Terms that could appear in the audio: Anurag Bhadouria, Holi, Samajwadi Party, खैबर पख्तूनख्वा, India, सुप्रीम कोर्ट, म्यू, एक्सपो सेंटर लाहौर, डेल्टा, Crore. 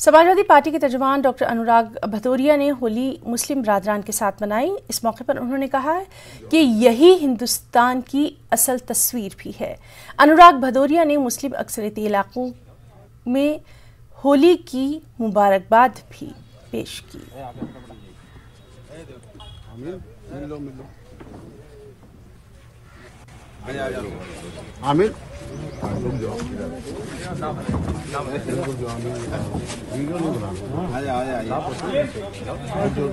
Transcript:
Samajwadi party के तर्जुमान doctor अनुराग भदौरिया ने होली मुस्लिम बरादरान के साथ मनाई। इस मौके पर उन्होंने कहा कि यही हिंदुस्तान की असल तस्वीर भी है। अनुराग भदौरिया ने मुस्लिम अक्सरियती इलाकों में होली की मुबारकबाद भी पेश की। आमिर आमिर